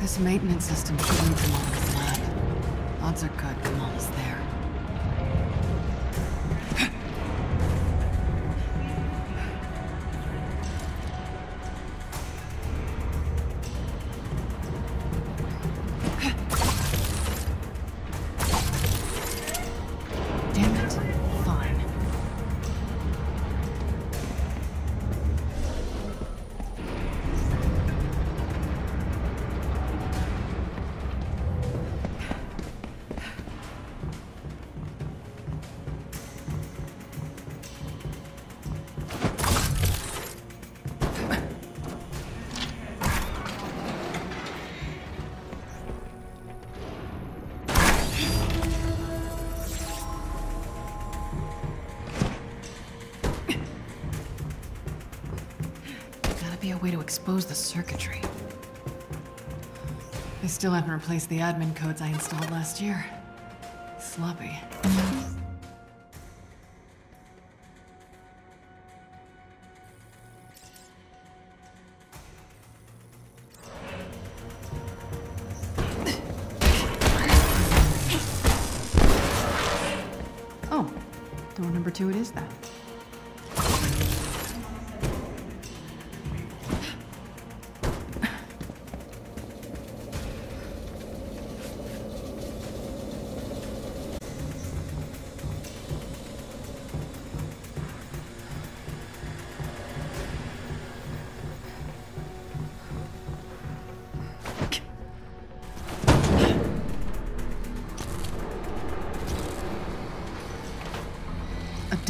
This maintenance system's coming from Monica's lab. Odds are good Kamala's there. Way to expose the circuitry. They still haven't replaced the admin codes I installed last year. Sloppy. Oh, door number 2 it is that.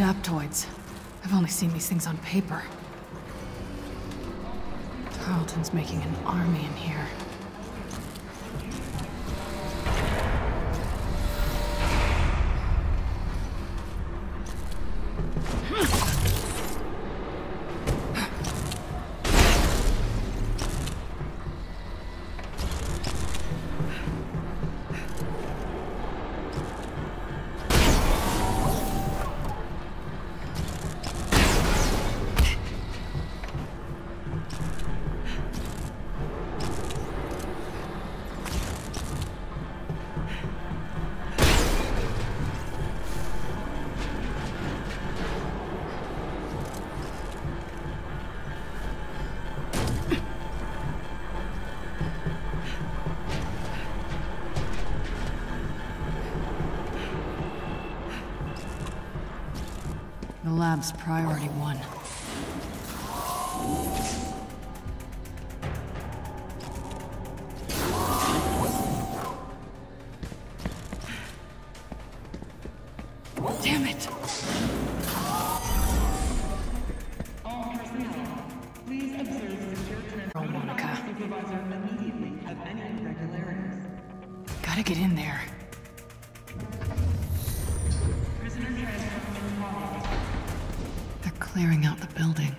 Adaptoids. I've only seen these things on paper. Carleton's making an army in here. Lab's priority 1. Damn it! All personnel, please observe secure Monica. Supervisor immediately of any irregularities. Gotta get in there. Clearing out the building.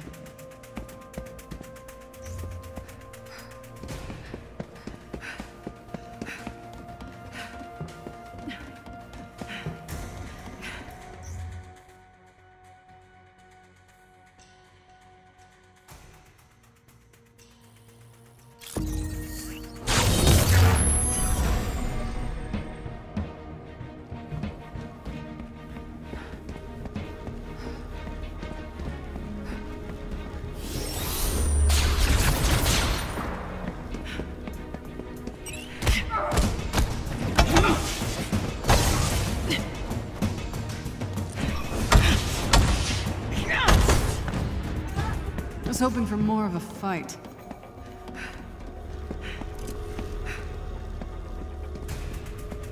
I was hoping for more of a fight.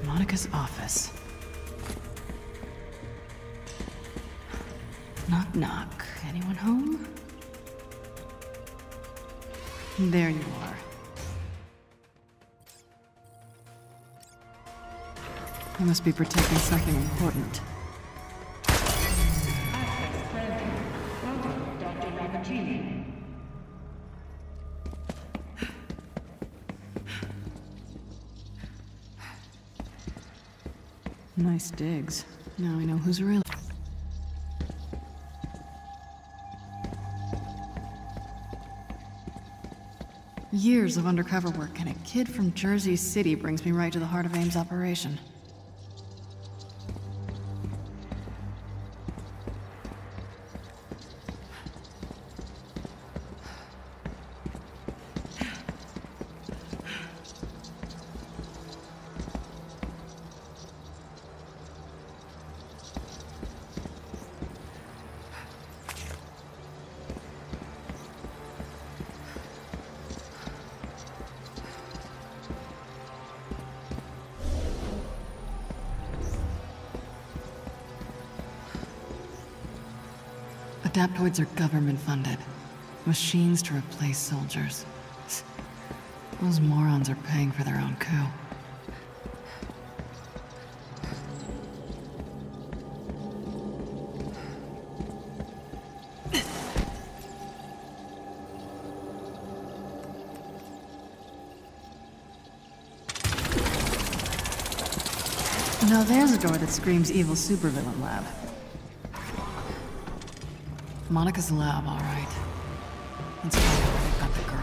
Monica's office. Knock, knock. Anyone home? There you are. I must be protecting something important. Nice digs. Now I know who's really. Years of undercover work, and a kid from Jersey City brings me right to the heart of Ames' operation. Adaptoids are government-funded. Machines to replace soldiers. Those morons are paying for their own coup. Now there's a door that screams evil supervillain lab. Monica's lab, all right. Let's go where they got the girl.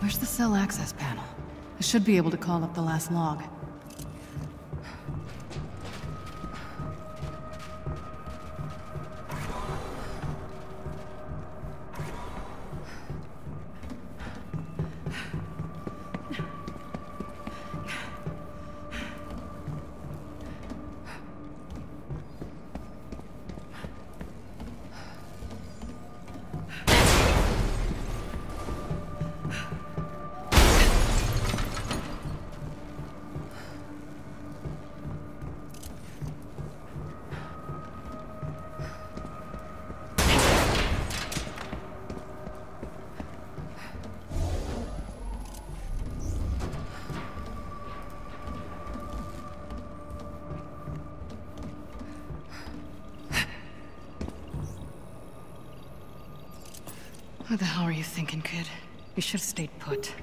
Where's the cell access panel? I should be able to call up the last log. What the hell are you thinking, kid? You should have stayed put.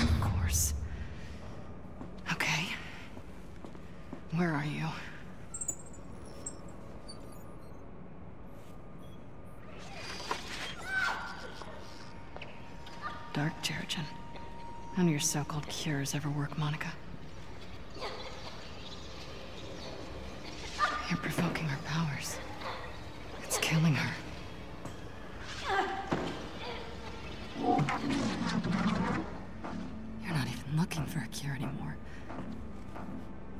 Of course. Okay. Where are you? Dark Jericho. None of your so-called cures ever work, Monica. You're provoking her powers. It's killing her. You're not even looking for a cure anymore.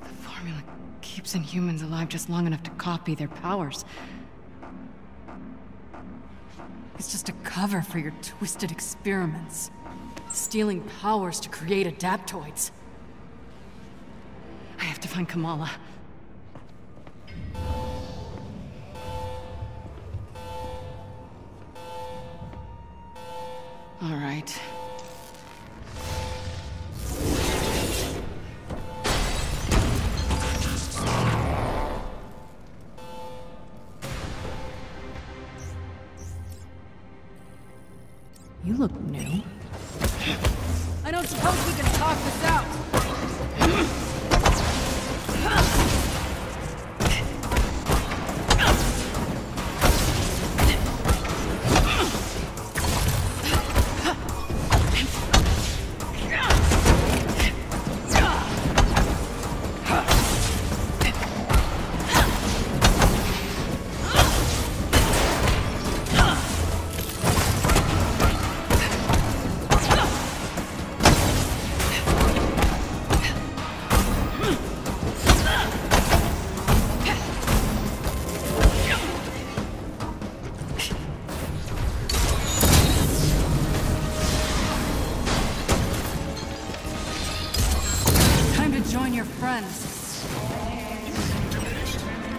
The formula keeps Inhumans alive just long enough to copy their powers. It's just a cover for your twisted experiments. Stealing powers to create adaptoids. I have to find Kamala. All right. You look new. I don't suppose we can talk this out.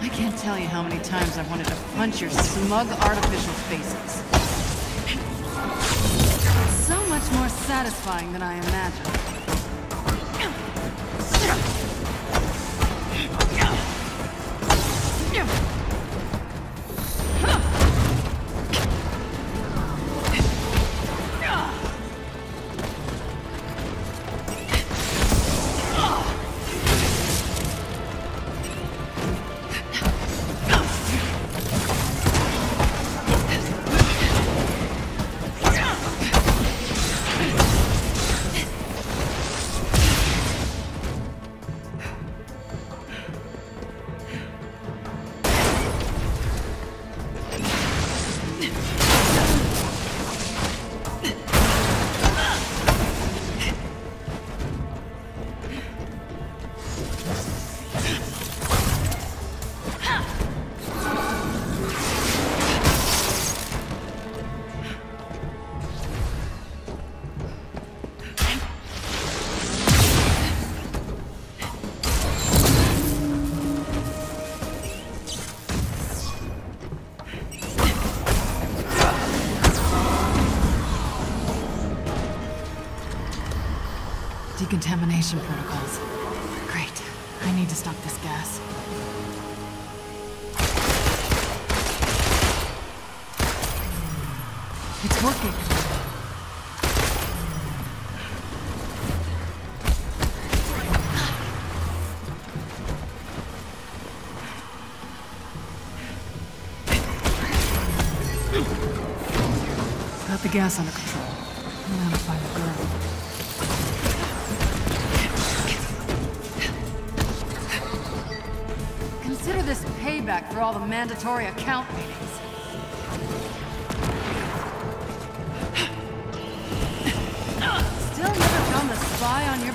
I can't tell you how many times I've wanted to punch your smug, artificial faces. So much more satisfying than I imagined. Decontamination protocols. Great. I need to stop this gas. It's working. Got the gas under control. I'm gonna find the girl. Consider this payback for all the mandatory account meetings. Still never found the spy on your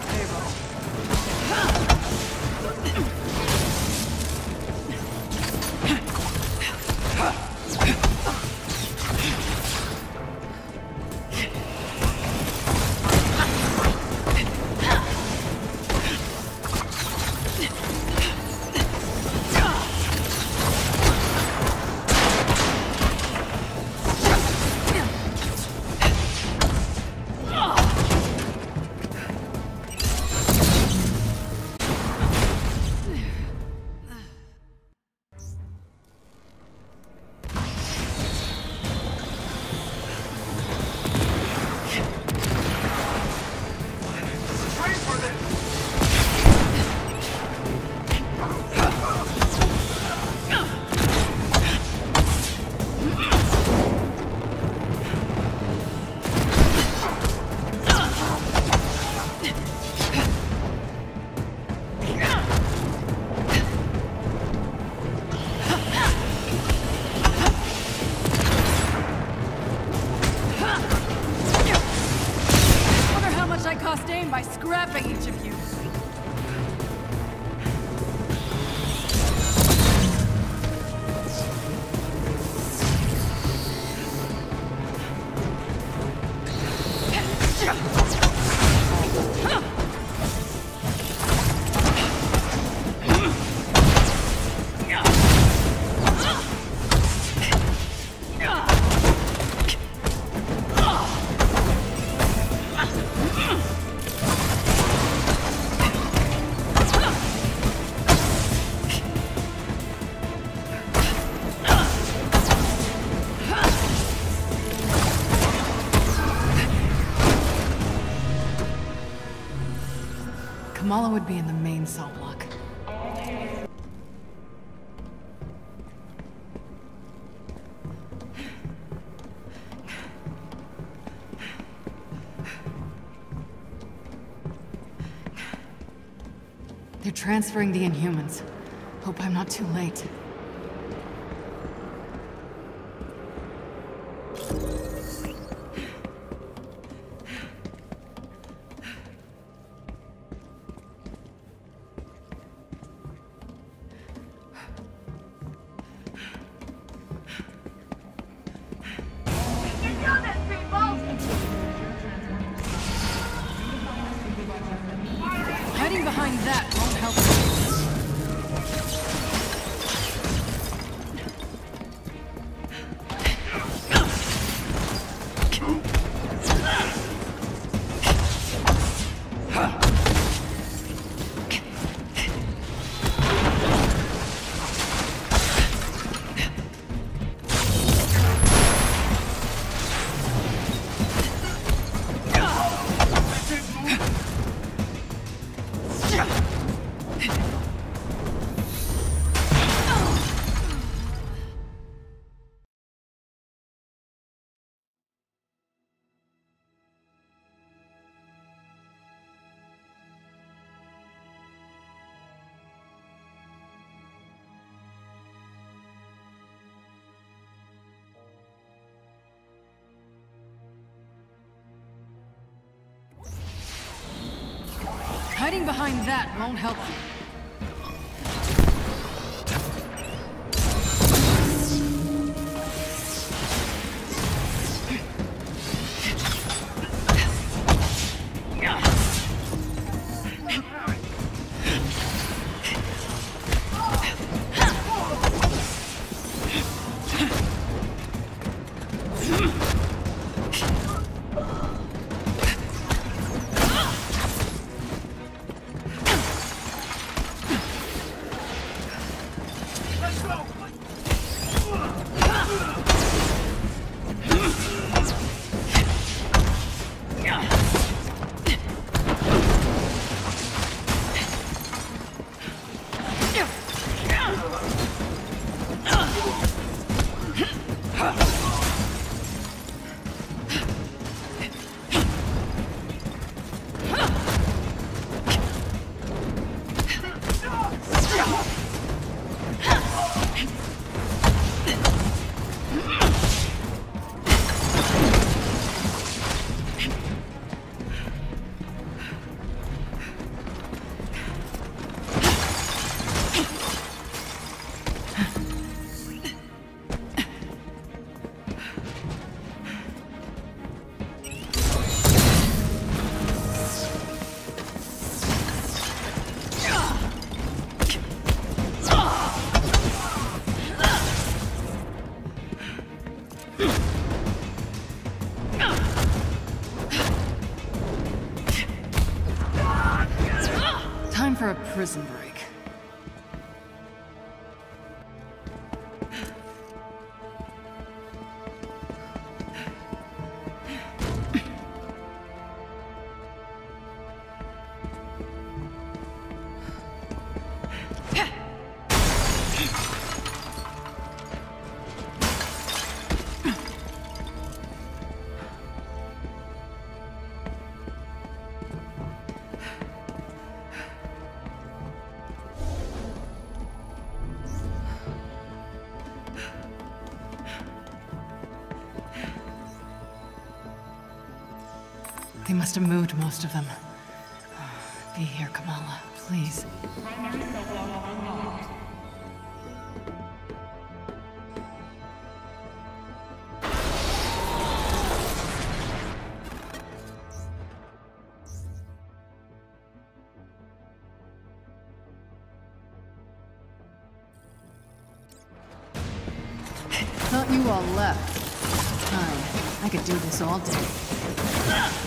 Kamala would be in the main cell block. They're transferring the Inhumans. Hope I'm not too late. Hiding behind that won't help. Hiding behind that won't help you. Prison break. They must have moved most of them. Oh, be here, Kamala, please. Thought you all left. Fine. I could do this all day.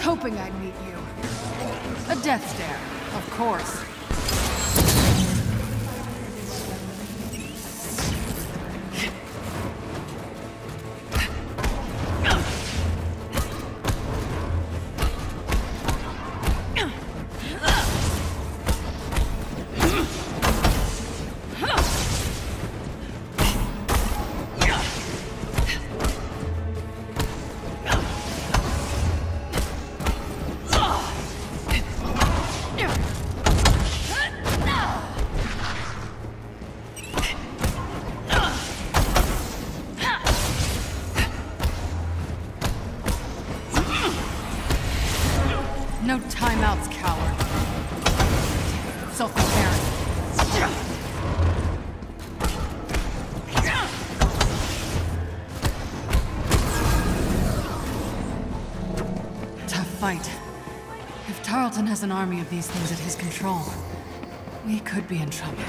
was hoping I'd meet you. A death stare, of course. No timeouts, coward. Self-preparing. Tough fight. If Tarleton has an army of these things at his control, we could be in trouble.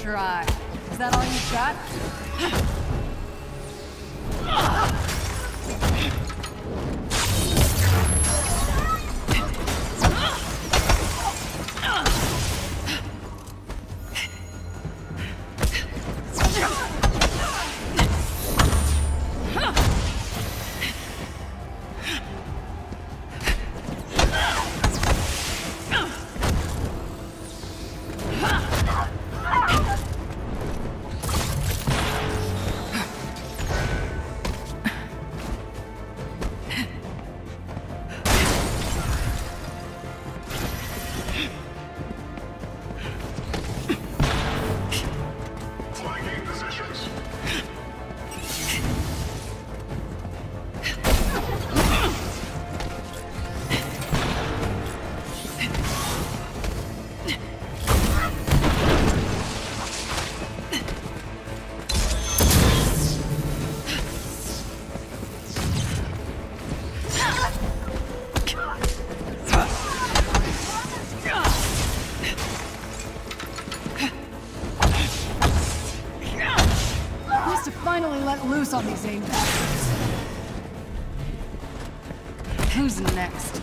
Try. Is that all you've got? On these Ames bastards. Who's next?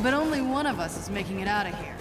But only one of us is making it out of here.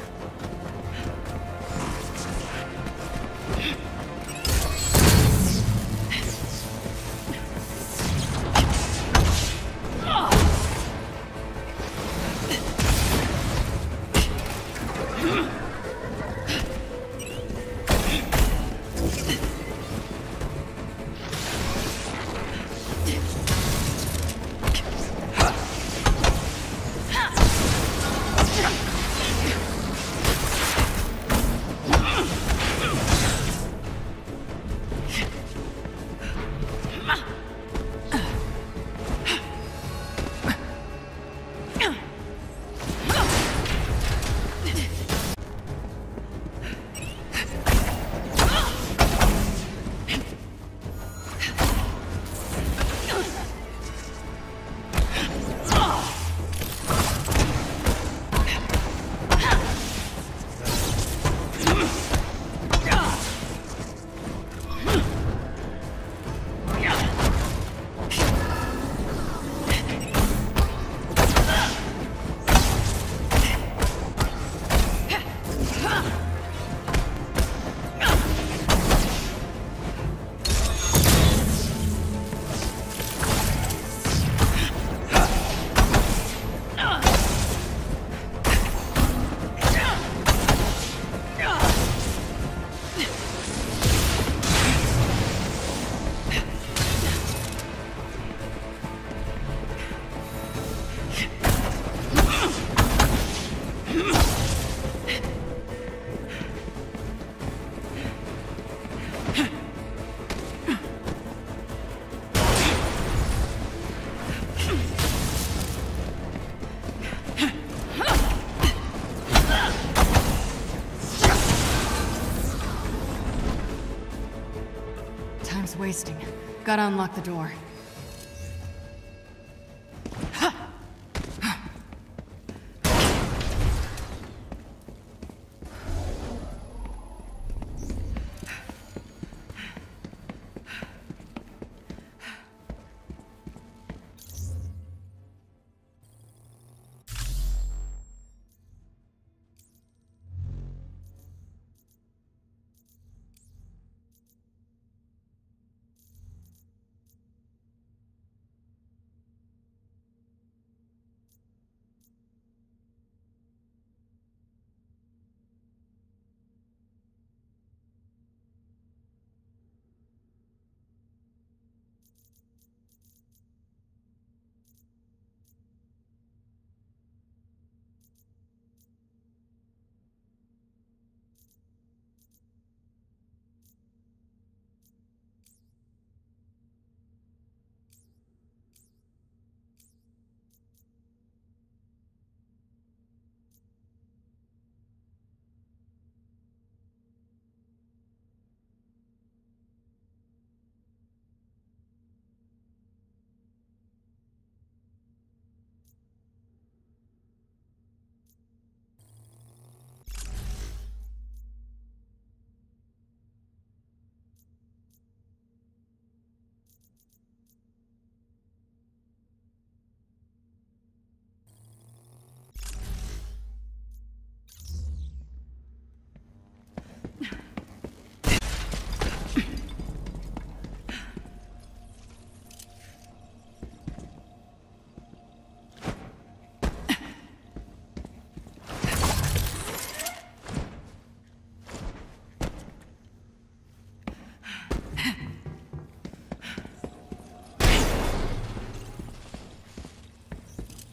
time's wasting. Gotta unlock the door.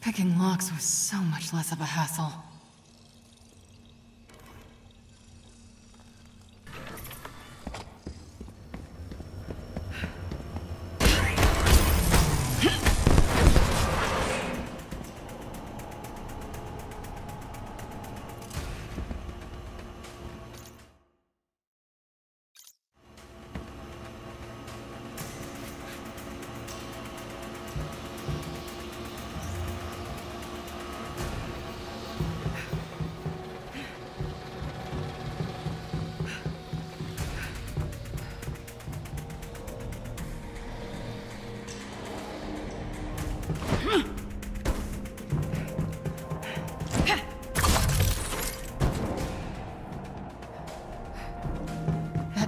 Picking locks was so much less of a hassle.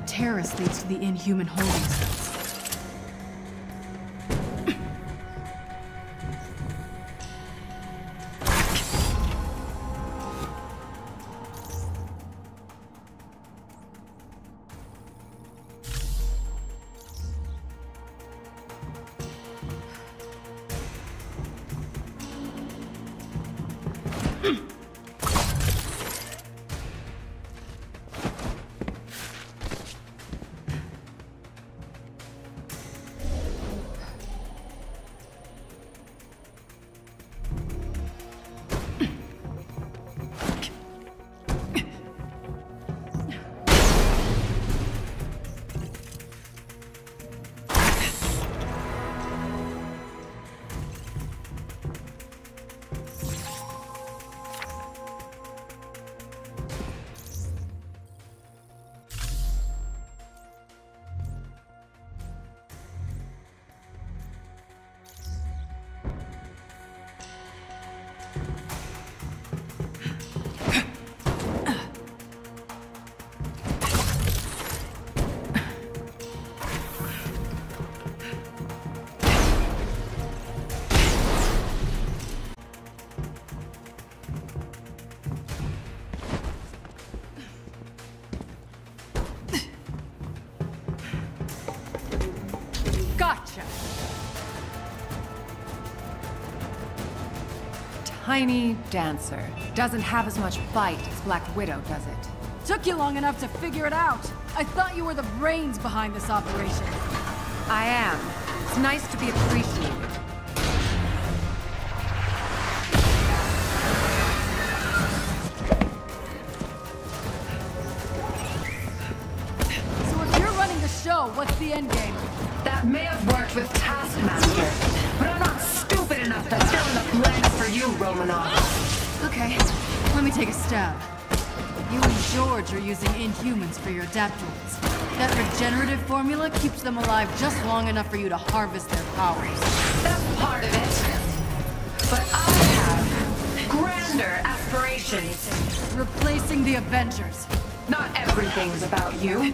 Terrace leads to the Inhuman holdings. Tiny dancer. Doesn't have as much bite as Black Widow, does it? Took you long enough to figure it out. I thought you were the brains behind this operation. I am. It's nice to be appreciated. So, what's the end game? That may have worked with Taskmaster, but I'm not stupid enough to fill in the blanks for you, Romanoff. Okay, let me take a stab. You and George are using Inhumans for your adaptoids. That regenerative formula keeps them alive just long enough for you to harvest their powers. That's part of it. But I have grander aspirations. Replacing the Avengers. Not everything's about you.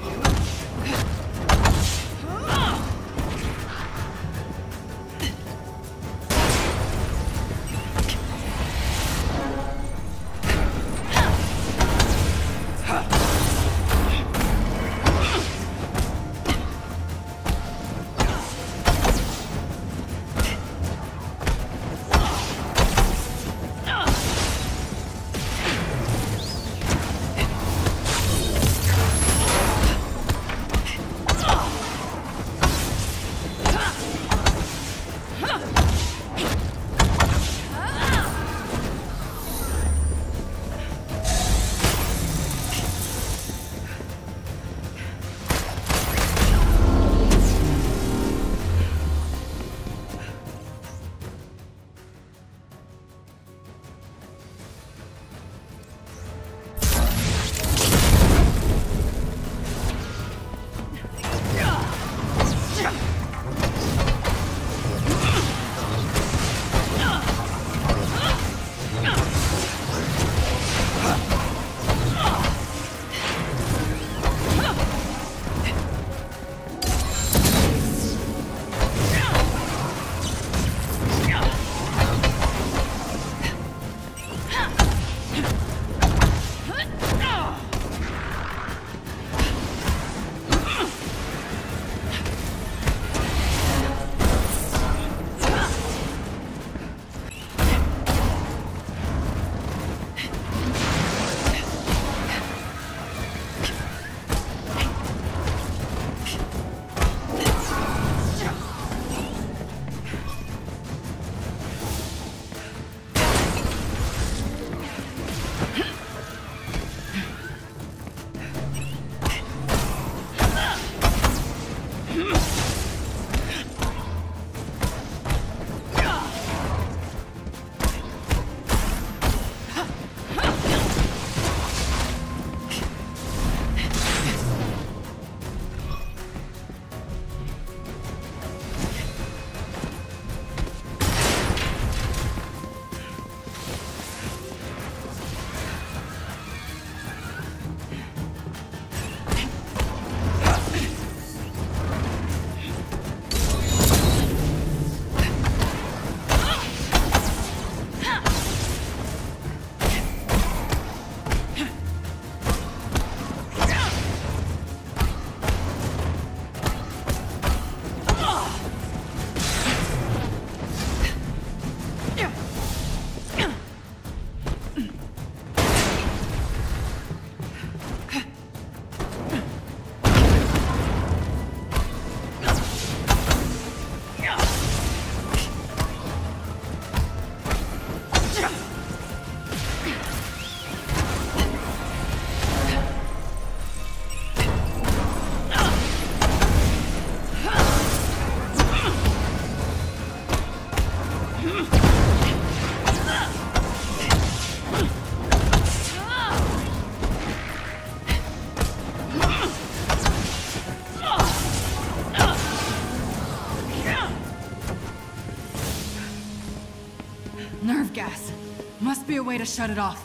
Way to shut it off.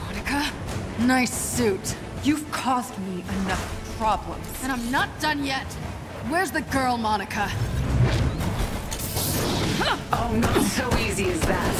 Monica? Nice suit. You've caused me enough problems. And I'm not done yet. Where's the girl, Monica? Oh, not so easy as that.